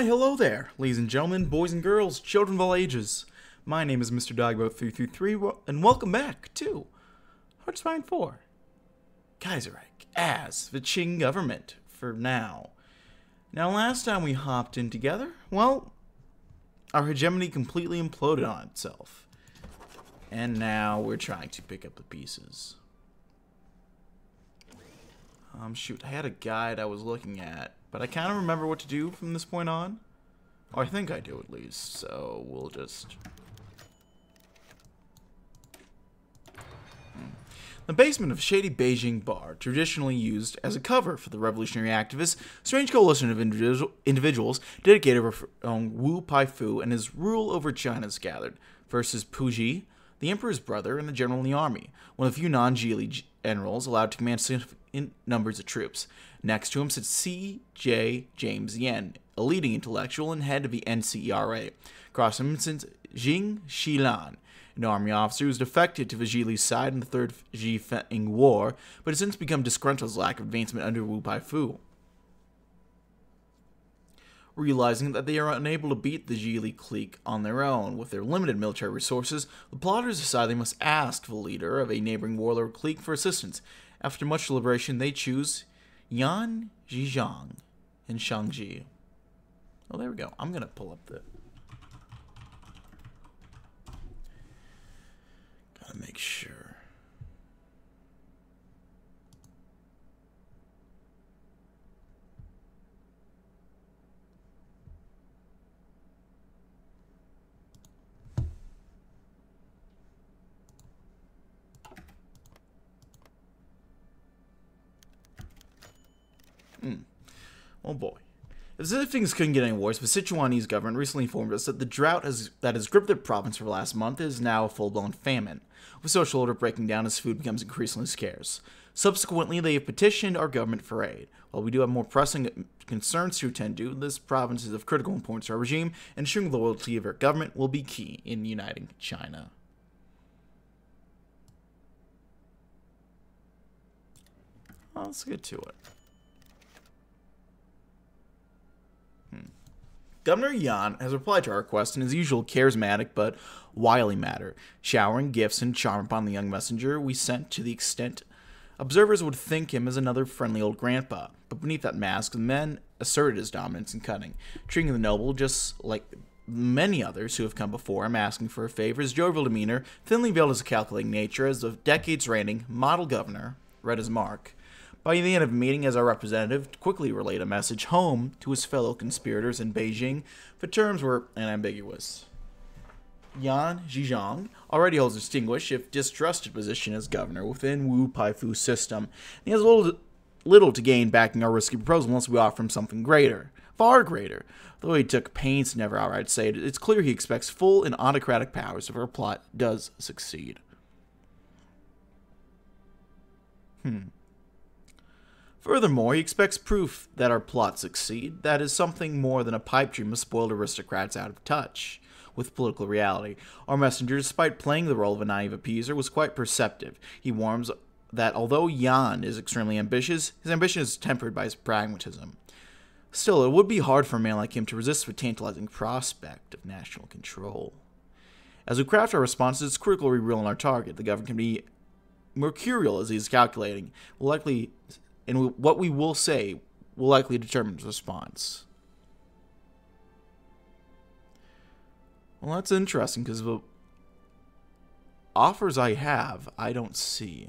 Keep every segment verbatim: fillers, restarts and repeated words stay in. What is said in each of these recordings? Why hello there, ladies and gentlemen, boys and girls, children of all ages. My name is Mister Dogboat three three three, and welcome back to Hearts of Iron four. Kaiserreich as the Qing government for now. Now last time we hopped in together, well, our hegemony completely imploded on itself. And now we're trying to pick up the pieces. Um, shoot, I had a guide I was looking at, but I kind of remember what to do from this point on. Or I think I do, at least, so we'll just... Hmm. The basement of a shady Beijing bar, traditionally used as a cover for the revolutionary activists, a strange coalition of individual individuals dedicated to um, Wu Peifu and his rule over China is gathered, versus Puyi, the emperor's brother, and the general in the army, one of the few non-Zhili generals allowed to command significant numbers of troops. Next to him sits C J James Yen, a leading intellectual and head of the N C E R A. Across him sits Jing Shilan, an army officer who was defected to the Zhili's side in the Third Zhifeng War, but has since become disgruntled with lack of advancement under Wu Peifu. Realizing that they are unable to beat the Zhili clique on their own. With their limited military resources, the plotters decide they must ask the leader of a neighboring warlord clique for assistance. After much deliberation, they choose Yan Zizhang and Shang-Zhi. Oh, there we go. I'm going to pull up the... Gotta make sure. Hmm. Oh boy. As if things couldn't get any worse, the Sichuanese government recently informed us that the drought has, that has gripped their province for the last month is now a full-blown famine, with social order breaking down as food becomes increasingly scarce. Subsequently, they have petitioned our government for aid. While we do have more pressing concerns to attend to, this province is of critical importance to our regime, and ensuring the loyalty of our government will be key in uniting China. Well, let's get to it. Governor Yan has replied to our request in his usual charismatic but wily manner, showering gifts and charm upon the young messenger we sent to the extent observers would think him as another friendly old grandpa. But beneath that mask, the men asserted his dominance and cunning, treating the noble just like many others who have come before him, asking for a favor. His jovial demeanor, thinly veiled as a calculating nature, as the decades reigning model governor read his mark. By the end of the meeting, as our representative quickly relayed a message home to his fellow conspirators in Beijing, the terms were unambiguous. Yan Zhizhong already holds a distinguished, if distrusted, position as governor within Wu Peifu's system, and he has little, little to gain backing our risky proposal unless we offer him something greater, far greater. Though he took pains to never outright say it, it's clear he expects full and autocratic powers if our plot does succeed. Hmm. Furthermore, he expects proof that our plots succeed. That is something more than a pipe dream of spoiled aristocrats out of touch with political reality. Our messenger, despite playing the role of a naive appeaser, was quite perceptive. He warns that although Yan is extremely ambitious, his ambition is tempered by his pragmatism. Still, it would be hard for a man like him to resist the tantalizing prospect of national control. As we craft our responses, it's critical we reel in our target. The government can be mercurial as he is calculating, will likely... and what we will say will likely determine his response. Well, that's interesting, because the offers I have, I don't see.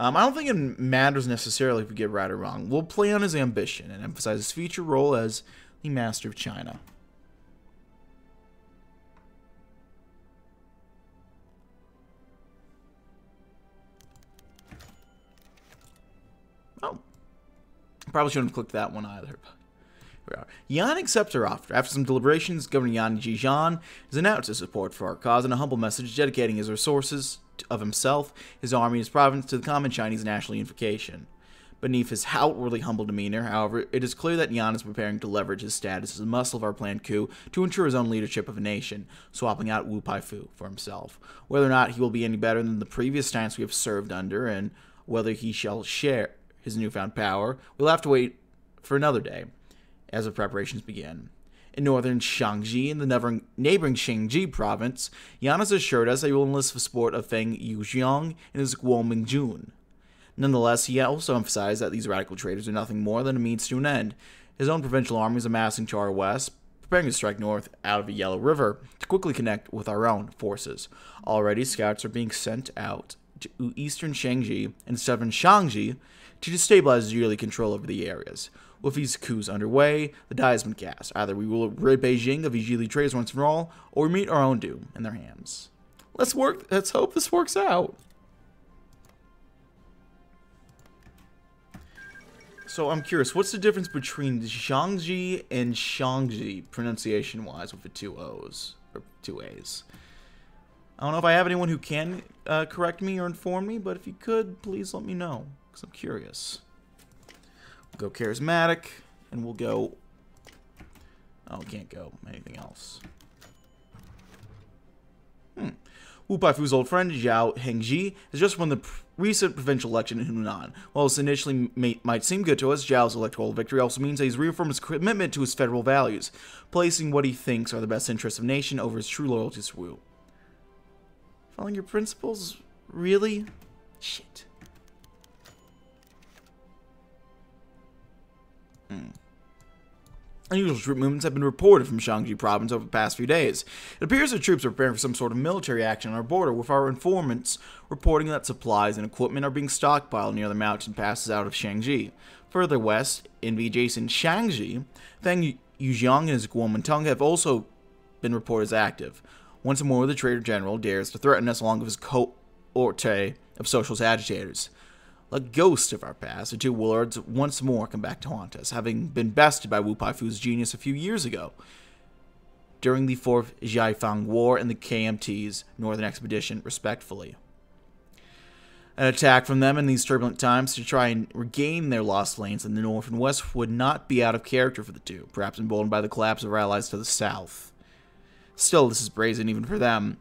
Um, I don't think it matters necessarily if we get right or wrong. We'll play on his ambition and emphasize his future role as the master of China. Probably shouldn't have clicked that one either, but we are. Yan accepts our offer. After some deliberations, Governor Yan Zhizhan has announced his support for our cause in a humble message dedicating his resources of himself, his army, and his province to the common Chinese national unification. Beneath his outwardly humble demeanor, however, it is clear that Yan is preparing to leverage his status as a muscle of our planned coup to ensure his own leadership of a nation, swapping out Wu Peifu for himself. Whether or not he will be any better than the previous giants we have served under, and whether he shall share his newfound power will have to wait for another day as the preparations begin. In northern Shang-Zhi, in the neighboring Shang-Zhi province, Yan has assured us that he will enlist the support of Feng Yuxiang and his Guominjun. Nonetheless, he also emphasized that these radical traitors are nothing more than a means to an end. His own provincial armies amassing to our west, preparing to strike north out of the Yellow River to quickly connect with our own forces. Already, scouts are being sent out to eastern Shang-Zhi and southern Shang-Zhi to destabilize Zhili control over the areas. With these coups underway, the die has been cast. Either we will rid Beijing of the Zhili traitors once and for all, or we meet our own doom in their hands. Let's work. Let's hope this works out. So I'm curious, what's the difference between Shang-Zhi and Shang-Zhi pronunciation-wise with the two O's or two A's? I don't know if I have anyone who can uh, correct me or inform me, but if you could, please let me know because I'm curious. We'll go charismatic, and we'll go. Oh, we can't go anything else. Hmm. Wu Peifu's old friend, Zhao Hengji, has just won the pr recent provincial election in Hunan. While this initially may might seem good to us, Zhao's electoral victory also means that he's reaffirmed his commitment to his federal values, placing what he thinks are the best interests of nation over his true loyalty to Wu. Following your principles? Really? Shit. Hmm. Unusual troop movements have been reported from Shang-Chi province over the past few days. It appears the troops are preparing for some sort of military action on our border, with our informants reporting that supplies and equipment are being stockpiled near the mountain passes out of Shang-Chi. Further west, in the adjacent Shang-Chi, Feng Yuxiang and his Guomintang have also been reported as active. Once more, the traitor general dares to threaten us along with his cohorte of socialist agitators. Like ghosts of our past, the two warlords once more come back to haunt us, having been bested by Wu Peifu's genius a few years ago. During the Fourth Zhaifang War and the K M T's Northern Expedition, respectively. An attack from them in these turbulent times to try and regain their lost lands in the north and west would not be out of character for the two, perhaps emboldened by the collapse of our allies to the south. Still, this is brazen even for them.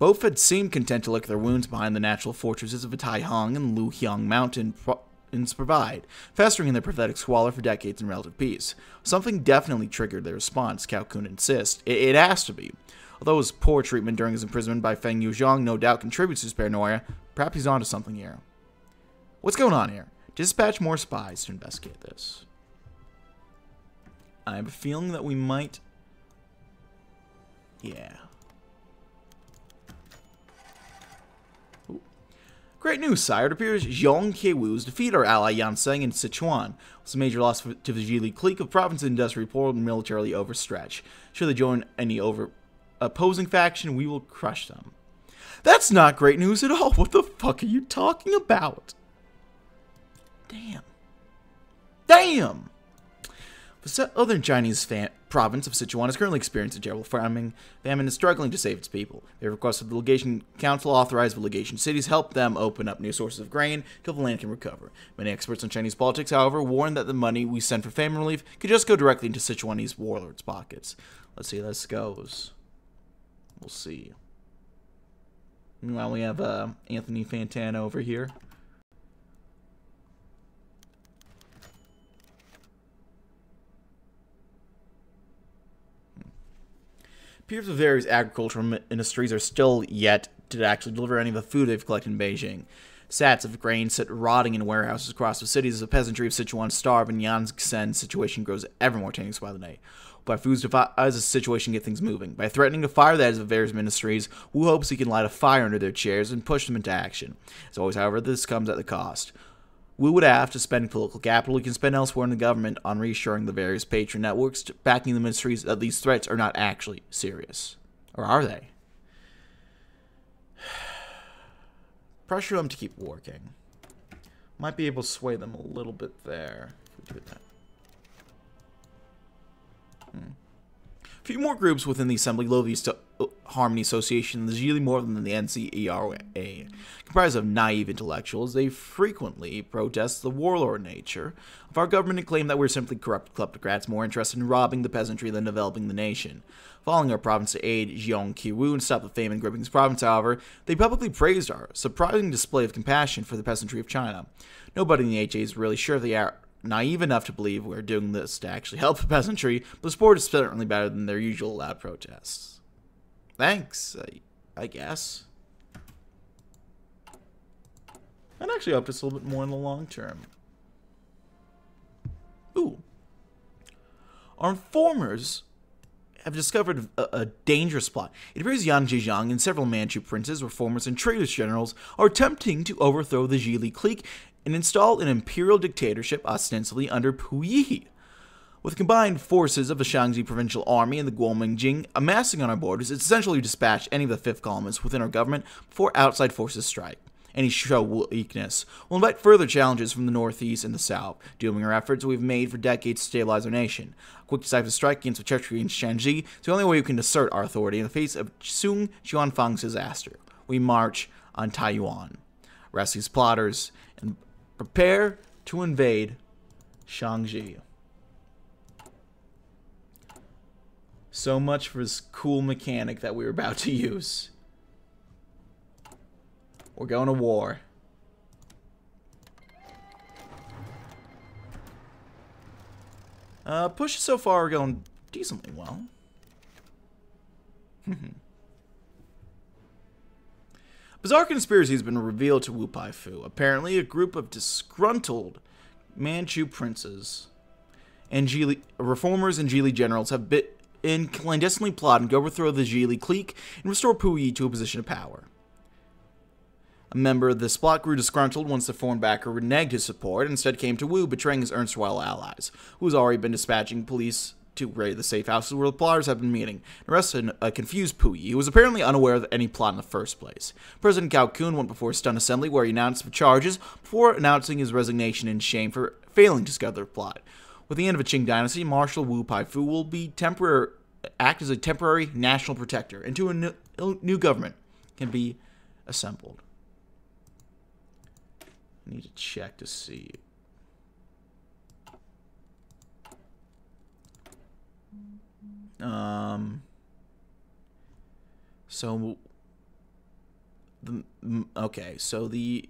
Both had seemed content to lick their wounds behind the natural fortresses of the Taihang and Luhyang Mountains provide, festering in their pathetic squalor for decades in relative peace. Something definitely triggered their response, Cao Kun insists. It, it has to be. Although his poor treatment during his imprisonment by Feng Yuxiang no doubt contributes to his paranoia, perhaps he's onto something here. What's going on here? Dispatch more spies to investigate this. I have a feeling that we might... Yeah... Great news, sire. It appears Xiong Keiwu's defeat our ally Yan Seng in Sichuan was a major loss to the Zhili clique of province and industrially poor and militarily overstretched. Should they join any over opposing faction, we will crush them. That's not great news at all. What the fuck are you talking about? Damn. Damn! The southern Chinese fan province of Sichuan is currently experiencing terrible famine. Famine is struggling to save its people. They requested the Legation Council authorize the Legation cities help them open up new sources of grain till the land can recover. Many experts on Chinese politics, however, warn that the money we send for famine relief could just go directly into Sichuanese warlords' pockets. Let's see how this goes. We'll see. Meanwhile, we have uh, Anthony Fantana over here. It appears the various agricultural industries are still yet to actually deliver any of the food they've collected in Beijing. Sacks of grain sit rotting in warehouses across the cities as the peasantry of Sichuan starve and Yan Zhizhong's situation grows ever more tenuous by the day. By Fu's devises a situation to get things moving. By threatening to fire the heads of various ministries, Wu hopes he can light a fire under their chairs and push them into action. As always, however, this comes at the cost. Wu would have to spend political capital he can spend elsewhere in the government on reassuring the various patron networks backing the ministries that these threats are not actually serious. Or are they? Pressure them to keep working. Might be able to sway them a little bit there if we do that. Hmm. A few more groups within the assembly loathe these Harmony Association, the Zhili more than the N C E R A. Comprised of naive intellectuals, they frequently protest the warlord nature of our government and claim that we're simply corrupt kleptocrats more interested in robbing the peasantry than developing the nation. Following our province to aid Xiong Keiwu and stop the famine in gripping his province, however, they publicly praised our surprising display of compassion for the peasantry of China. Nobody in the H A is really sure if they are naive enough to believe we're doing this to actually help the peasantry, but the support is certainly better than their usual loud protests. Thanks, I, I guess. I'd actually up this a little bit more in the long term. Ooh. Our informers have discovered a, a dangerous plot. It appears Yan Zhizhang and several Manchu princes, reformers, and traitors generals are attempting to overthrow the Zhili clique and install an imperial dictatorship ostensibly under Puyi. With combined forces of the Shang-Zhi provincial army and the Guominjun amassing on our borders, it's essentially dispatched any of the fifth columnists within our government before outside forces strike. Any show weakness will invite further challenges from the northeast and the south, dooming our efforts we've made for decades to stabilize our nation. A quick decisive strike against the treachery in Shang-Zhi is the only way we can assert our authority in the face of Sun Xuanfang's disaster. We march on Taiwan, arrest these plotters, and prepare to invade Shang-Zhi. So much for this cool mechanic that we were about to use. We're going to war. Uh, push so far are going decently well. Bizarre conspiracy has been revealed to Wu Peifu. Apparently, a group of disgruntled Manchu princes and Zhili reformers and Zhili generals have been clandestinely plotting to overthrow the Zhili clique and restore Puyi to a position of power. A member of this plot grew disgruntled once the foreign backer reneged his support and instead came to Wu, betraying his erstwhile allies, who has already been dispatching police to raid the safe houses where the plotters have been meeting, and arrested a confused Puyi, who was apparently unaware of any plot in the first place. President Cao Kun went before a stunned assembly where he announced the charges before announcing his resignation in shame for failing to discover the plot. With the end of the Qing dynasty, Marshal Wu Peifu will be temporary, act as a temporary national protector until a new, new government can be assembled. I need to check to see. Um, so, the, okay, so the,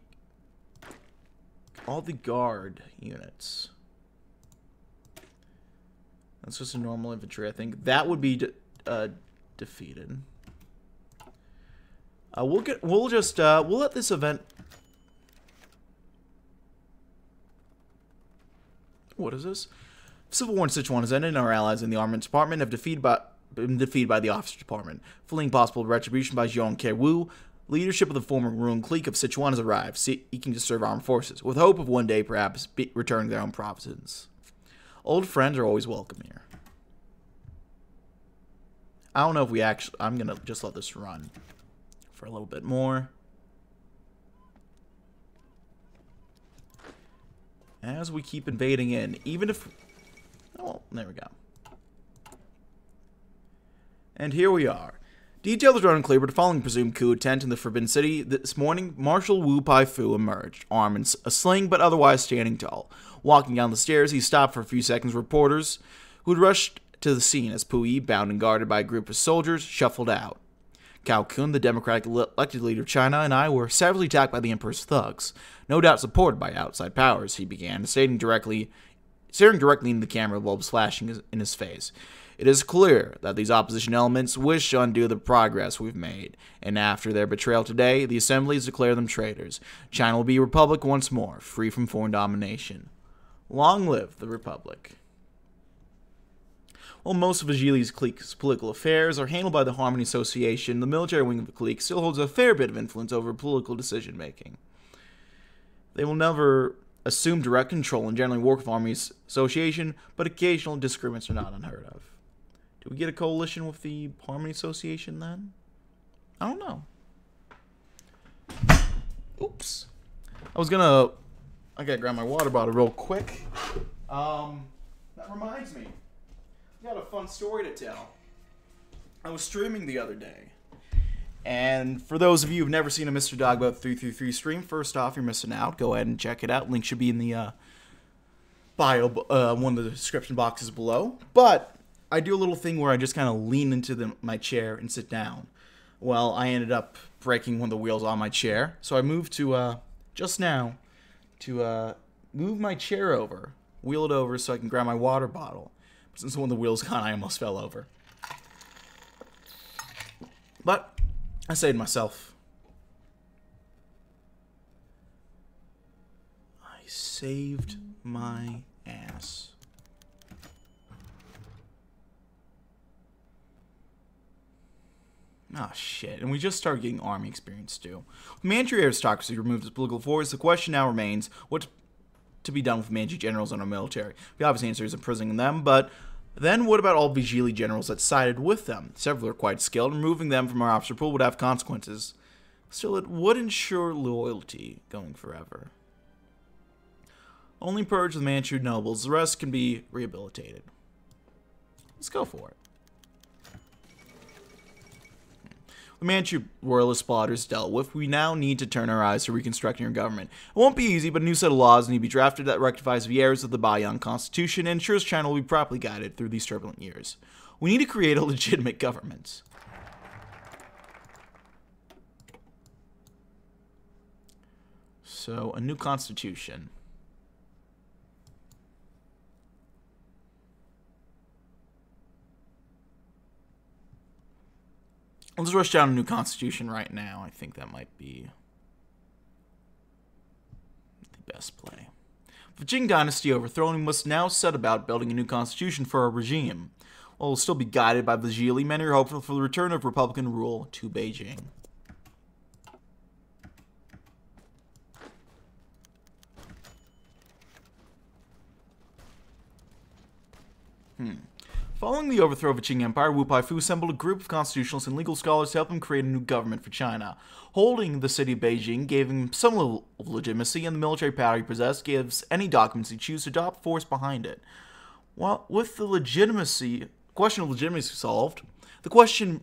all the guard units, that's just a normal infantry, I think, that would be de uh, defeated. Uh, we'll get, we'll just, uh, we'll let this event, what is this? Civil War in Sichuan has ended, and our allies in the Armament Department have defeated by, been defeated by the Officer Department. Fleeing possible retribution by Xiong Keiwu, leadership of the former ruling clique of Sichuan has arrived, seeking to serve armed forces, with hope of one day perhaps be returning their own provinces. Old friends are always welcome here. I don't know if we actually... I'm going to just let this run for a little bit more. As we keep invading in, even if... Oh, there we go. And here we are. Detailed drone clear, but following presumed coup attempt in the Forbidden City this morning, Marshal Wu Peifu emerged, armed in a sling, but otherwise standing tall. Walking down the stairs, he stopped for a few seconds. Reporters who had rushed to the scene as Puyi, bound and guarded by a group of soldiers, shuffled out. Cao Kun, the democratic elected leader of China, and I were savagely attacked by the Emperor's thugs, no doubt supported by outside powers, he began, stating directly... staring directly into the camera, bulbs flashing in his face. It is clear that these opposition elements wish to undo the progress we've made, and after their betrayal today, the assemblies declare them traitors. China will be a republic once more, free from foreign domination. Long live the republic. While most of Zhili's clique's political affairs are handled by the Harmony Association, the military wing of the clique still holds a fair bit of influence over political decision-making. They will never... assume direct control and generally work with Army Association, but occasional disagreements are not unheard of. Do we get a coalition with the Harmony Association then? I don't know. Oops. I was gonna... I gotta grab my water bottle real quick. Um, that reminds me. I got a fun story to tell. I was streaming the other day, and for those of you who've never seen a Mister Dogboat three three three stream, first off, you're missing out. Go ahead and check it out. Link should be in the uh, bio, uh, one of the description boxes below. But I do a little thing where I just kind of lean into the, my chair and sit down. Well, I ended up breaking one of the wheels on my chair, so I moved to, uh, just now, to uh, move my chair over, wheel it over so I can grab my water bottle. But since one of the wheels gone, I almost fell over. But I saved myself. I saved my ass. Ah, oh, shit. And we just started getting army experience, too. With Manchu aristocracy removed as political force, the question now remains what to be done with Manchu generals and our military. The obvious answer is imprisoning them, but then what about all the Zhili generals that sided with them? Several are quite skilled, and removing them from our officer pool would have consequences. Still, it would ensure loyalty going forever. Only purge the Manchu nobles. The rest can be rehabilitated. Let's go for it. The Manchu royalist plotters dealt with, we now need to turn our eyes to reconstructing our government. It won't be easy, but a new set of laws need to be drafted that rectifies the errors of the Baiyang Constitution and ensures China will be properly guided through these turbulent years. We need to create a legitimate government. So, a new constitution. Let's rush down a new constitution right now. I think that might be the best play. With the Qing dynasty overthrown, we must now set about building a new constitution for our regime. While we'll still be guided by the Zhili, many are hopeful for the return of Republican rule to Beijing. Hmm. Following the overthrow of the Qing Empire, Wu Peifu assembled a group of constitutionalists and legal scholars to help him create a new government for China. Holding the city of Beijing gave him some level of legitimacy, and the military power he possessed gives any documents he chooses to adopt force behind it. While with the legitimacy, question of legitimacy solved, the question,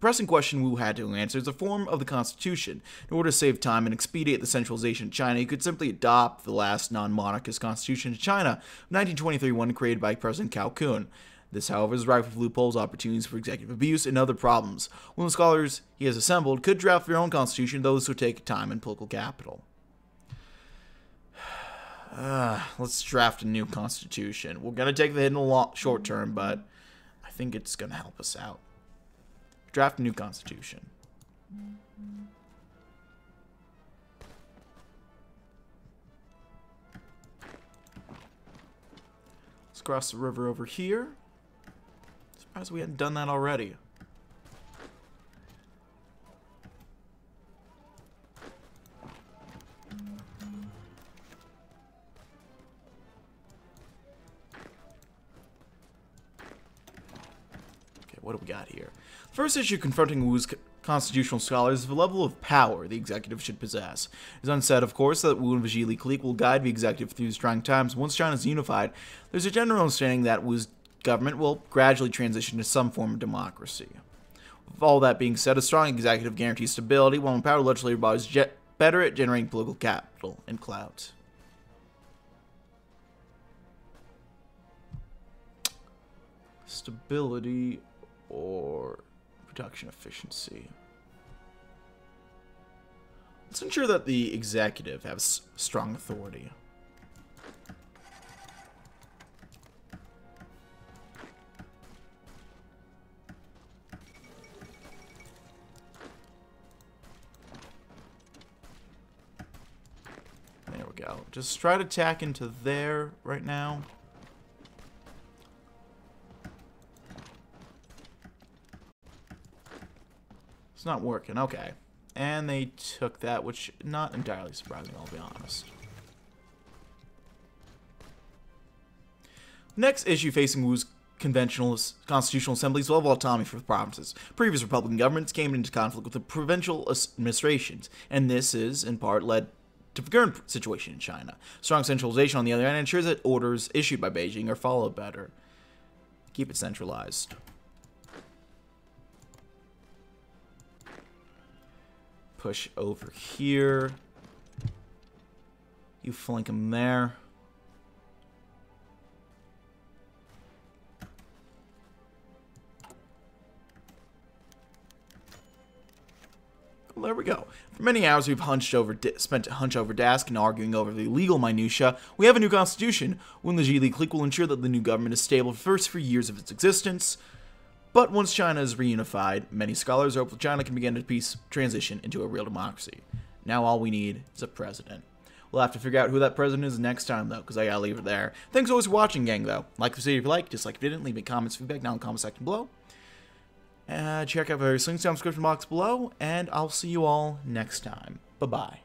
pressing question Wu had to answer is the form of the constitution. In order to save time and expedite the centralization of China, he could simply adopt the last non-monarchist constitution of China, nineteen twenty-three, one created by President Cao Kun. This, however, is rife with loopholes, opportunities for executive abuse, and other problems. One of the scholars he has assembled could draft their own constitution, though this would take time and political capital. Uh, let's draft a new constitution. We're going to take the hit in the short term, but I think it's going to help us out. Draft a new constitution. Let's cross the river over here. Surprised we hadn't done that already. Okay, what do we got here? First issue confronting Wu's constitutional scholars is the level of power the executive should possess. It's unsaid, of course, that Wu and the Zhili clique will guide the executive through these trying times. Once China is unified, there's a general understanding that Wu's government will gradually transition to some form of democracy. With all that being said, a strong executive guarantees stability, while empowered legislative bodies are better at generating political capital and clout. Stability or production efficiency. Let's ensure that the executive has strong authority. Go. Just try to attack into there right now. It's not working. Okay. And they took that, which not entirely surprising, I'll be honest. Next issue facing Wu's conventional constitutional assemblies will have autonomy for the provinces. Previous Republican governments came into conflict with the provincial administrations, and this is, in part, led to the current situation in China. Strong centralization, on the other hand, ensures that orders issued by Beijing are followed better. Keep it centralized. push over here. You flank him there. Well, there we go. For many hours, we've hunched over, spent hunch over desk and arguing over the legal minutiae. We have a new constitution. When the Zhili clique will ensure that the new government is stable first for years of its existence. But once China is reunified, many scholars hope that China can begin to peace transition into a real democracy. Now all we need is a president. We'll have to figure out who that president is next time, though, because I gotta leave it there. Thanks always for watching, gang, though. Like the video if you like, dislike if you didn't, leave me comments, feedback down in the comment section below. Uh, check out various links down in the description box below, and I'll see you all next time. Bye-bye.